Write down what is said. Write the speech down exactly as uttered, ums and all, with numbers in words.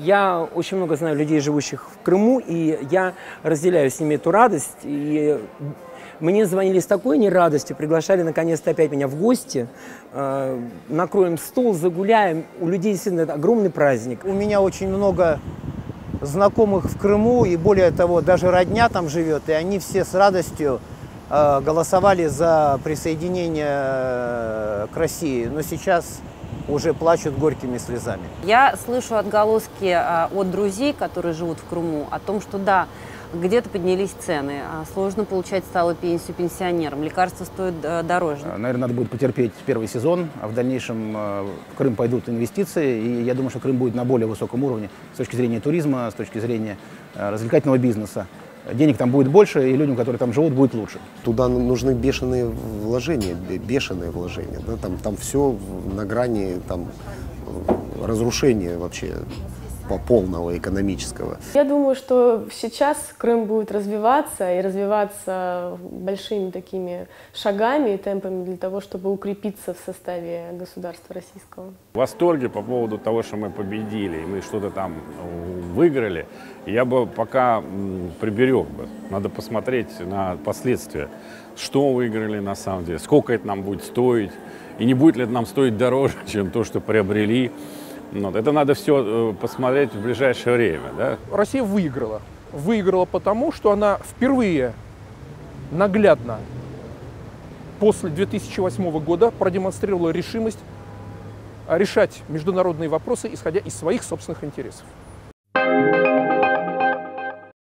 Я очень много знаю людей, живущих в Крыму, и я разделяю с ними эту радость. И мне звонили с такой нерадостью, приглашали наконец-то опять меня в гости. Э, накроем стол, загуляем. У людей действительно огромный праздник. У меня очень много знакомых в Крыму, и более того, даже родня там живет, и они все с радостью э, голосовали за присоединение к России. Но сейчас уже плачут горькими слезами. Я слышу отголоски от друзей, которые живут в Крыму, о том, что да, где-то поднялись цены, сложно получать стало пенсию пенсионерам, лекарства стоят дороже. Наверное, надо будет потерпеть первый сезон, а в дальнейшем в Крым пойдут инвестиции, и я думаю, что Крым будет на более высоком уровне с точки зрения туризма, с точки зрения развлекательного бизнеса. Денег там будет больше, и людям, которые там живут, будет лучше. Туда нужны бешеные вложения, бешеные вложения. Да? Там, там все на грани там, разрушения вообще полного экономического. Я думаю, что сейчас Крым будет развиваться и развиваться большими такими шагами и темпами для того, чтобы укрепиться в составе государства российского. В восторге по поводу того, что мы победили, мы что-то там выиграли, я бы пока приберег бы. Надо посмотреть на последствия, что выиграли на самом деле, сколько это нам будет стоить и не будет ли это нам стоить дороже, чем то, что приобрели. Вот. Это надо все посмотреть в ближайшее время. Да? Россия выиграла. Выиграла потому, что она впервые наглядно после две тысячи восьмого года продемонстрировала решимость решать международные вопросы, исходя из своих собственных интересов.